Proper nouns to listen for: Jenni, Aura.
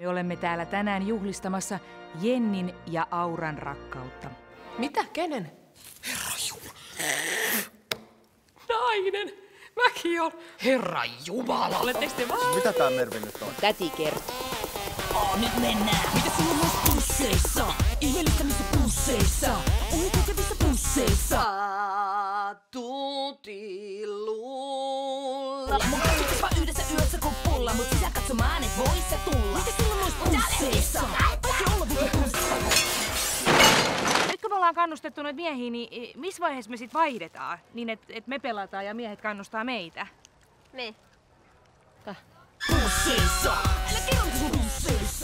Me olemme täällä tänään juhlistamassa Jennin ja Auran rakkautta. Mitä? Kenen? Herra Jumala! Nainen! Mäkin on! Herra Jumala! Oletteko te valmiita? Mitä tää Mervi nyt on? Täti kertoo. Nyt mennään! Mitä sulla on noissa pusseissa? Ihmeellistämissä pusseissa? Oikeutevissa pusseissa? Tutilla! Mun katsottis vaan yhdessä yössä kun pulla, mut sisään katsomaan et voi sä tulla. Mitä sulla on noissa pusseissa? Ollaan kannustettu noita miehiä, niin missä vaiheessa me sit vaihdetaan? Niin et me pelataan ja miehet kannustaa meitä. Me. Pusseissa! Älä kerro pusseissa!